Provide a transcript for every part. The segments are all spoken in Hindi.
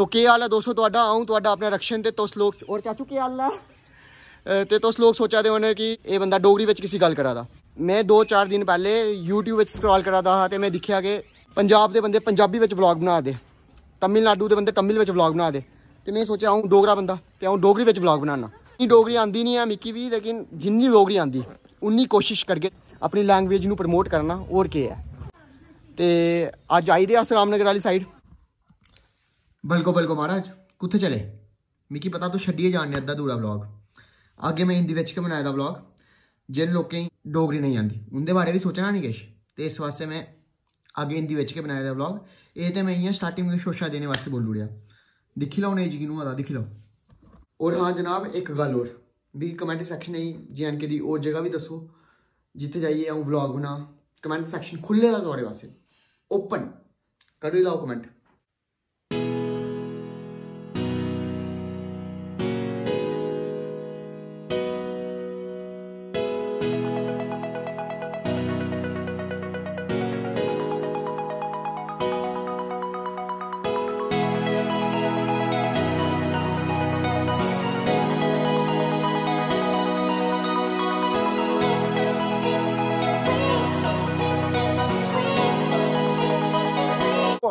तो के आला दोस्तों अपने रक्षण ते तुस लोग और चाचू के आला ते तुस लोग सोचा दे होने कि एह् बंदा डोगरी विच किसी गल करा दा। मैं 2-4 दिन पहले यूट्यूब विच स्क्रॉल करा दा हा ते मैं दिक्खेआ कि पंजाब दे बंदे पंजाबी विच व्लॉग बना दे, तमिलनाडु दे बंदे तमिल विच व्लॉग बना दे, ते मैं सोचेआ अ'ऊं डोगरा बंदा ते अ'ऊं डोगरी विच व्लॉग बनाना। डोगरी आंदी नहीं है मिकी भी, लेकिन जिन्नी डोगरी आंदी उन्नी कोशिश करके अपनी लैंग्वेज नूं प्रमोट करना और केह् ऐ। ते अज्ज आई दे अस रामनगर आह्ली साइड। बलको बलको महाराज कुत्थे चले मिकी पता, तू छड्डियै जाने अद्धा दूरा व्लॉग। अग्गे मैं हिंदी बिच गै बनाए दा व्लॉग, जिन लोकें गी डोगरी नहीं आंदी उंदे बारे बी सोचना नहीं किश, ते इस वास्ते मैं अग्गे हिंदी बिच गै बनाए दा व्लॉग। एह् ते मैं इ'यां स्टार्टिंग शोशा देने वास्ते बोली ओड़ेआ, दिक्खी लैओ नेज किनू होआ दा, दिक्खी लैओ। और हाँ जनाब एक गल और भी, कमेंट सैक्शन जे एंड के दी और जगह भी दस्सो जित्थे जाइयै अ'ऊं व्लॉग बना। कमेंट सैक्शन खु'ल्ले दा थुआढ़े वास्ते, ओपन करी लैओ कमेंट।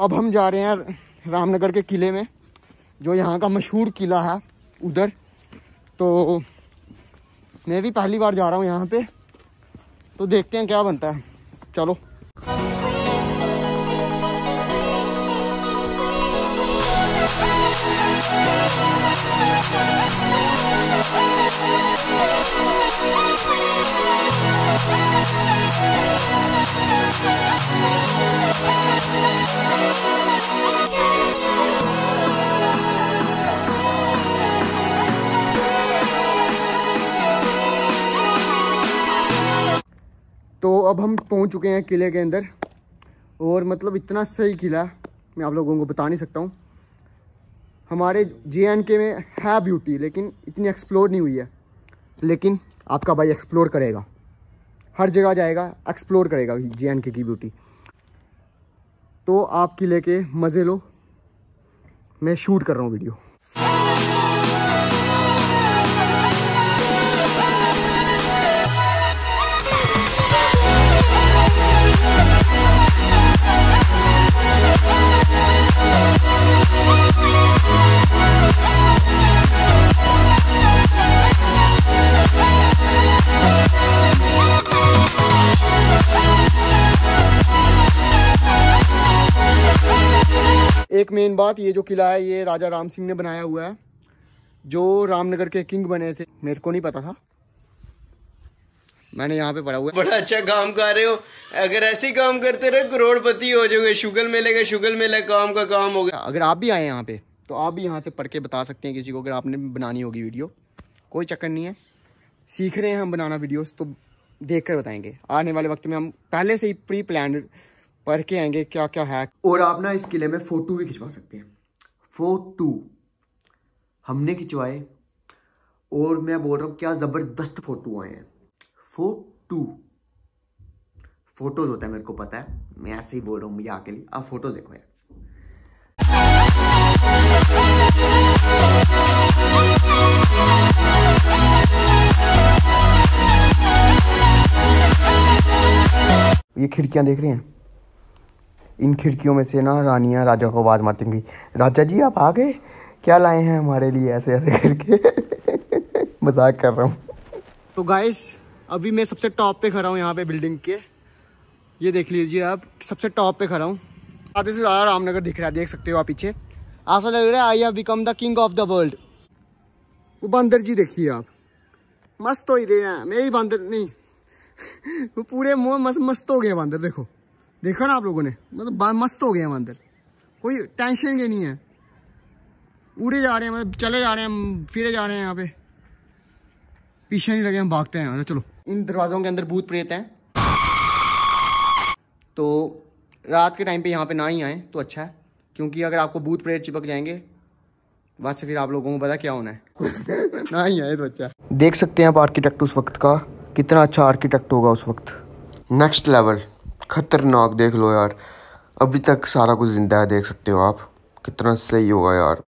अब हम जा रहे हैं रामनगर के किले में, जो यहाँ का मशहूर किला है उधर। तो मैं भी पहली बार जा रहा हूँ यहाँ पे, तो देखते हैं क्या बनता है। चलो तो अब हम पहुंच चुके हैं किले के अंदर, और मतलब इतना सही किला मैं आप लोगों को बता नहीं सकता हूं। हमारे JNK में है ब्यूटी, लेकिन इतनी एक्सप्लोर नहीं हुई है। लेकिन आपका भाई एक्सप्लोर करेगा, हर जगह जाएगा, एक्सप्लोर करेगा JNK की ब्यूटी। तो आप किले के मज़े लो, मैं शूट कर रहा हूँ वीडियो। एक मेन बात, ये जो किला है ये राजा राम सिंह ने बनाया हुआ है, जो रामनगर के किंग बने थे। मेरे को नहीं पता था, मैंने यहाँ पे पढ़ा हुआ है। बड़ा अच्छा काम कर रहे हो, अगर ऐसे काम करते रहे करोड़पति हो जाओगे। शुगर मेले काम का काम होगा। अगर आप भी आए यहाँ पे तो आप भी यहाँ से पढ़ के बता सकते हैं किसी को, अगर आपने बनानी होगी वीडियो। कोई चक्कर नहीं है, सीख रहे हैं हम बनाना वीडियोस, तो देख कर बताएंगे। आने वाले वक्त में हम पहले से ही प्री प्लान पढ़ के आएंगे क्या क्या है। और आप ना इस किले में फ़ोटो भी खिंचवा सकते हैं। फ़ोटो हमने खिंचवाए, और मैं बोल रहा हूँ क्या ज़बरदस्त फ़ोटो आए हैं। फोटोज होता है, मेरे को पता है, मैं ऐसे ही बोल रहा हूँ मुझे आके लिए। आप फोटोज देखो यार। ये खिड़कियां देख रहे हैं, इन खिड़कियों में से ना रानियां राजा को आवाज मारती थी, राजा जी आप आ गए, क्या लाए हैं हमारे लिए, ऐसे ऐसे करके। मजाक कर रहा हूँ। तो गाइस अभी मैं सबसे टॉप पे खड़ा हूँ यहाँ पे बिल्डिंग के, ये देख लीजिए आप, सबसे टॉप पे खड़ा हूँ। आधे से ज़्यादा रामनगर दिख रहा है, देख सकते हो आप पीछे। ऐसा लग रहा है I have become the king of the world. वो बंदर जी देखिए आप, मस्त हो ही रहे हैं। मेरी बंदर नहीं, वो पूरे मुँह मस्त हो गए बंदर। देखो देखा ना आप लोगों ने, मतलब मस्त हो गए हैं बंदर, कोई टेंशन के नहीं है। उड़े जा रहे हैं, मतलब चले जा रहे हैं, फिरे जा रहे हैं, यहाँ पे पीछे नहीं लगे, हम भागते हैं यहाँ से। चलो, इन दरवाज़ों के अंदर भूत प्रेत हैं, तो रात के टाइम पे यहाँ पे ना ही आए तो अच्छा है, क्योंकि अगर आपको भूत प्रेत चिपक जाएंगे बस फिर आप लोगों को पता क्या होना है। ना ही आए तो अच्छा है। देख सकते हैं आप आर्किटेक्ट उस वक्त का, कितना अच्छा आर्किटेक्ट होगा उस वक्त, नेक्स्ट लेवल खतरनाक। देख लो यार, अभी तक सारा कुछ जिंदा है, देख सकते हो आप कितना सही होगा यार।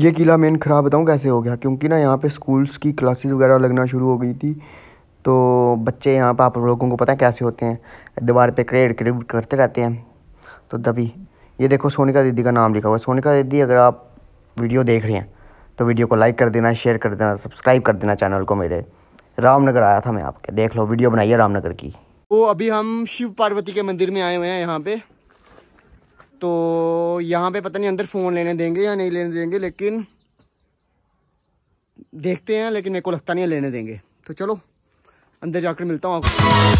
ये किला मेन ख़राब बताऊँ कैसे हो गया, क्योंकि ना यहाँ पे स्कूल्स की क्लासेस वगैरह लगना शुरू हो गई थी, तो बच्चे यहाँ पे आप लोगों को पता है कैसे होते हैं, दीवार पे क्रेड करते रहते हैं। तो तभी ये देखो सोनिका दीदी का नाम लिखा हुआ है। सोनिका दीदी अगर आप वीडियो देख रहे हैं तो वीडियो को लाइक कर देना, शेयर कर देना, सब्सक्राइब कर देना चैनल को मेरे। रामनगर आया था मैं आपके, देख लो वीडियो बनाइए रामनगर की। तो अभी हम शिव पार्वती के मंदिर में आए हुए हैं यहाँ पे। तो यहाँ पे पता नहीं अंदर फ़ोन लेने देंगे या नहीं लेने देंगे, लेकिन देखते हैं, लेकिन मेरे को लगता नहीं है लेने देंगे। तो चलो अंदर जाकर मिलता हूँ आपको।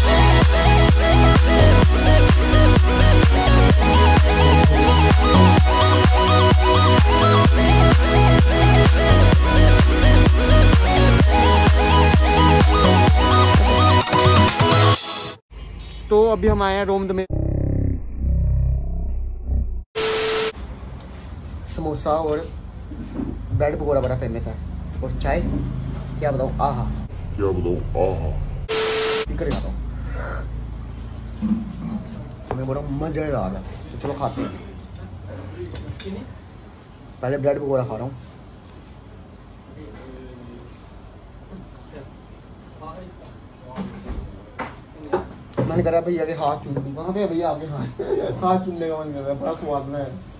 तो अभी हम आए हैं रोमद में। समोसा और ब्रेड पकौड़ा बड़ा फेमस है, और चाय क्या बताऊँ, आहा क्या बताऊँ, आहा फिक्र खाता हूँ मैं, बोला मज़ेदार है। तो चलो खाते हैं, पहले ब्रेड पकौड़ा खा रहा हूँ। मन कर रहा है भैया के हाथ चूम दूँ, कहाँ पे भैया आपके हाथ चूमने का मन कर रहा है, बड़ा स्वाद में है।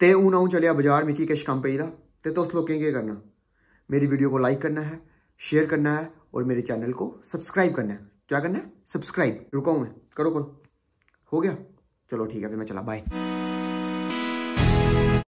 ते हूँ आऊँ चलिया बाजार, मिकी किश कम पेई दा। ते तुस लोकें केह् करना, मेरी वीडियो को लाइक करना है, शेयर करना है और मेरे चैनल को सब्सक्राइब करना है। क्या करना है, सब्सक्राइब। रुका हूँ मैं, करो करो, हो गया, चलो ठीक है फिर मैं चला, बाय।